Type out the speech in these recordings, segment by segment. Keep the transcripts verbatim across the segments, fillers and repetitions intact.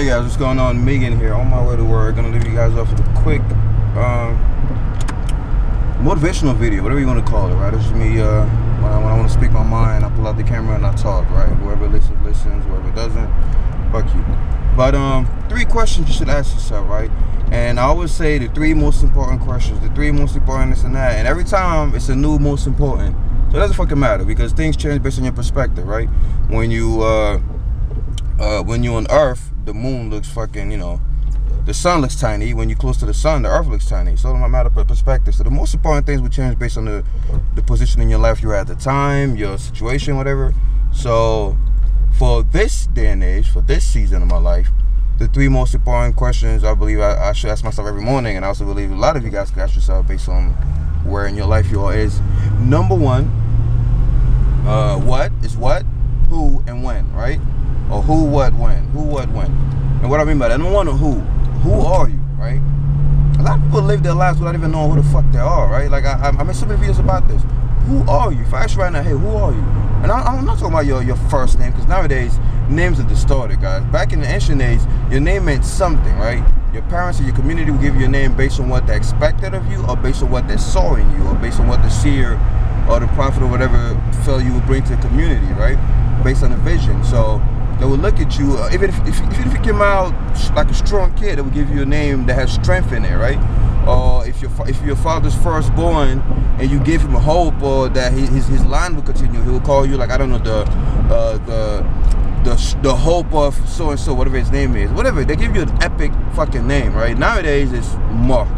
Hey guys, what's going on? Megan here, on my way to work. Gonna leave you guys off with a quick um, motivational video, whatever you want to call it, right? It's just me, uh, when I, when I want to speak my mind, I pull out the camera and I talk, right? Whoever listens, listens, whoever doesn't, fuck you. But um, three questions you should ask yourself, right? And I always say the three most important questions, the three most important this and that, and every time it's a new most important. So it doesn't fucking matter because things change based on your perspective, right? When you, uh, uh, when you're on Earth, the moon looks fucking, you know, the sun looks tiny. When you're close to the sun, the Earth looks tiny. So it doesn't matter perspective. So the most important things will change based on the, the position in your life you're at the time, your situation, whatever. So for this day and age, for this season of my life, the three most important questions I believe I, I should ask myself every morning, and I also believe a lot of you guys can ask yourself based on where in your life you are is, number one, uh, what is what, who, and when, right? Or who, what, when, who, what, when. And what I mean by that, number one, who, who are you, right? A lot of people live their lives without even knowing who the fuck they are, right? Like, I, I, I made so many videos about this. Who are you? If I ask you right now, hey, who are you? And I, I'm not talking about your, your first name, because nowadays, names are distorted, guys. Back in the ancient days, your name meant something, right? Your parents or your community will give you a name based on what they expected of you, or based on what they saw in you, or based on what the seer or the prophet or whatever felt you would bring to the community, right? Based on a vision. So they would look at you, uh, even if, if, even if you came out like a strong kid, they would give you a name that has strength in it, right? Or if your, if your father's firstborn and you give him a hope or that he, his, his line will continue, he will call you like, I don't know, the, uh, the, The, the hope of so-and-so, whatever his name is. Whatever, they give you an epic fucking name, right? Nowadays, it's Mark,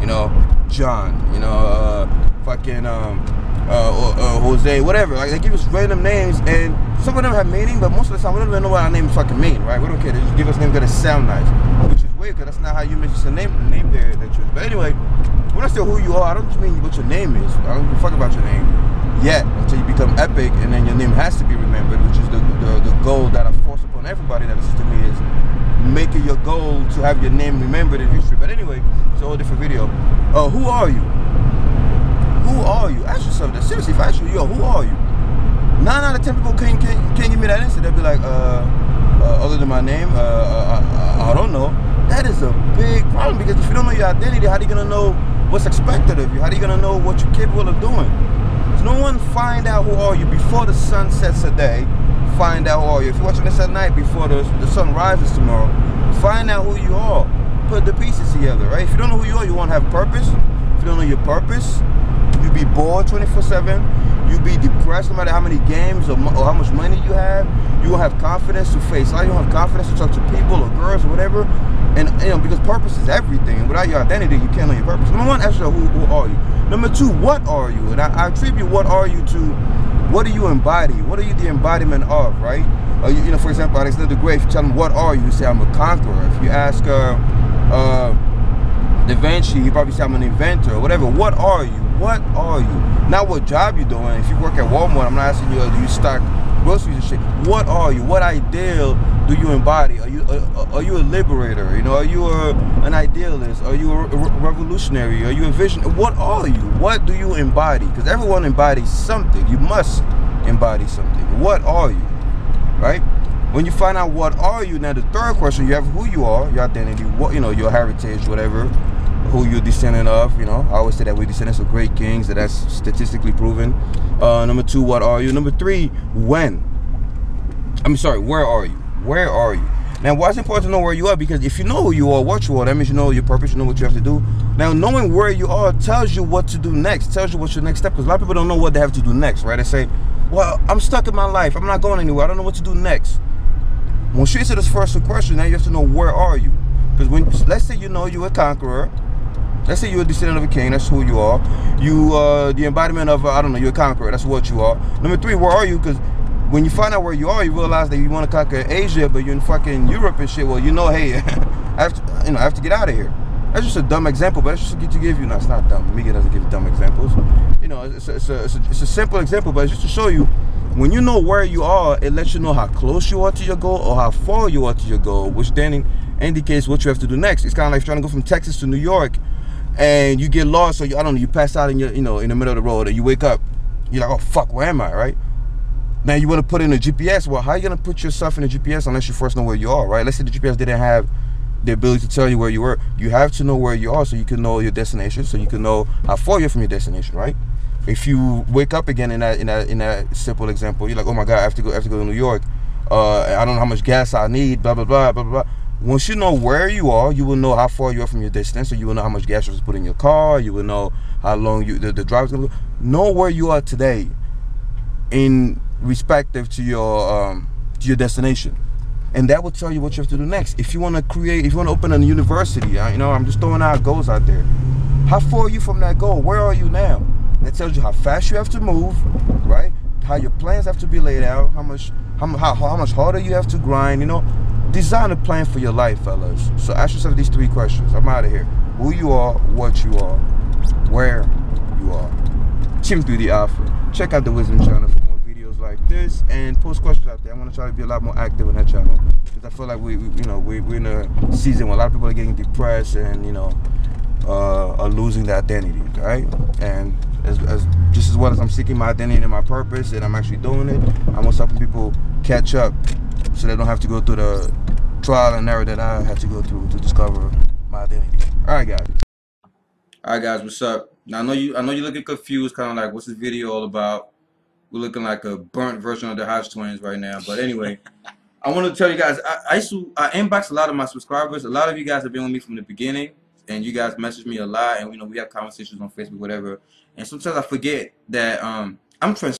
you know, John, you know, uh, fucking um, uh, uh, Jose, whatever. Like, they give us random names, and some of them have meaning, but most of the time, we don't even know what our names fucking mean, right? We don't care. They just give us names that sound nice, which is weird, because that's not how you mention the name, name there that you... But anyway, when I say who you are, I don't just mean what your name is. I don't give a fuck about your name. Yet until you become epic, and then your name has to be remembered, which is the, the, the goal that I force upon everybody that listens to me, is make it your goal to have your name remembered in history. But anyway, it's a whole different video. Uh, who are you? Who are you? Ask yourself that. Seriously, if I ask you, yo, who are you? Nine out of ten people can't, can't, can't give me that answer. They'll be like, uh, uh, other than my name, uh, uh, I, I don't know. That is a big problem, because if you don't know your identity, how are you going to know what's expected of you? How are you going to know what you're capable of doing? No one find out who are you before the sun sets today. Find out who are you. If you're watching this at night before the, the sun rises tomorrow, find out who you are. Put the pieces together, right? If you don't know who you are, you won't have purpose. If you don't know your purpose, you'll be bored twenty-four seven. You'll be depressed no matter how many games or, or how much money you have. You won't have confidence to face life. You won't have confidence to talk to people or girls or whatever. And, you know, because purpose is everything. And without your identity, you can't know your purpose. Number one, ask yourself, who, who are you? Number two, what are you? And I, I attribute what are you to what do you embody? What are you the embodiment of, right? Uh, you, you know, for example, Alexander Gray, if you tell him, what are you? You say, I'm a conqueror. If you ask uh, uh, Da Vinci, he probably say, I'm an inventor or whatever. What are you? What are you? Not what job you're doing. If you work at Walmart, I'm not asking you, uh, do you stock groceries and shit? What are you? What ideal do you embody? Are you uh, are you a liberator? You know, are you a, an idealist? Are you a re revolutionary? Are you a visionary? What are you? What do you embody? Because everyone embodies something. You must embody something. What are you? Right? When you find out what are you, now the third question, you have who you are, your identity, what you know, your heritage, whatever, who you're descendant of. You know, I always say that we're descendants of great kings, that that's statistically proven. Uh, number two, what are you? Number three, when? I'm sorry, where are you? Where are you? Now, why is it important to know where you are? Because if you know who you are, what you are, that means you know your purpose, you know what you have to do. Now, knowing where you are tells you what to do next, tells you what's your next step, because a lot of people don't know what they have to do next, right? They say, well, I'm stuck in my life. I'm not going anywhere. I don't know what to do next. Once you answer this first question, now you have to know where are you? Because when, let's say you know you're a conqueror. Let's say you're a descendant of a king. That's who you are. You, uh, the embodiment of, uh, I don't know, you're a conqueror. That's what you are. Number three, where are you? Because when you find out where you are, you realize that you want to conquer Asia, but you're in fucking Europe and shit. Well, you know, hey, I have to, you know, I have to get out of here. That's just a dumb example, but it's just to give you. No, it's not dumb. Miguel doesn't give dumb examples. You know, it's a, it's, a, it's, a, it's a simple example, but it's just to show you, when you know where you are, it lets you know how close you are to your goal or how far you are to your goal, which then indicates what you have to do next. It's kind of like trying to go from Texas to New York, and you get lost, or you, I don't know, you pass out in your, you know, in the middle of the road, or you wake up, you're like, oh fuck, where am I, right? Now you want to put in a G P S. Well, how are you going to put yourself in a G P S unless you first know where you are, right? Let's say the G P S didn't have the ability to tell you where you were. You have to know where you are so you can know your destination, so you can know how far you're from your destination, right? If you wake up again in that in that in that simple example, you're like, oh my God, I have to go I have to go to New York. Uh, I don't know how much gas I need, blah blah blah blah blah. Once you know where you are, you will know how far you are from your distance, so you will know how much gas you're to put in your car, you will know how long you the, the drive's gonna go. Know where you are today in respective to your um, to your destination, and that will tell you what you have to do next. If you want to create, if you want to open a university, you know, I'm just throwing out goals out there. How far are you from that goal? Where are you now? That tells you how fast you have to move, right? How your plans have to be laid out, how much how, how, how much harder you have to grind, you know? Design a plan for your life, fellas. So ask yourself these three questions. I'm out of here. Who you are, what you are, where you are. Team three D Alpha. Check out the Wisdom Channel for more videos like this, and post questions out there. I want to try to be a lot more active on that channel, because I feel like we, we you know, we, we're in a season where a lot of people are getting depressed and, you know, uh, are losing their identity, right? And As, as, just as well as I'm seeking my identity and my purpose, and I'm actually doing it, I'm also helping people catch up so they don't have to go through the trial and error that I had to go through to discover my identity. All right, guys. All right, guys. What's up? Now I know you. I know you're looking confused, kind of like, what's this video all about? We're looking like a burnt version of the Hodge Twins right now. But anyway, I want to tell you guys. I, I used to. I inbox a lot of my subscribers. A lot of you guys have been with me from the beginning, and you guys message me a lot, and you know we have conversations on Facebook, whatever. And sometimes I forget that um, I'm trans.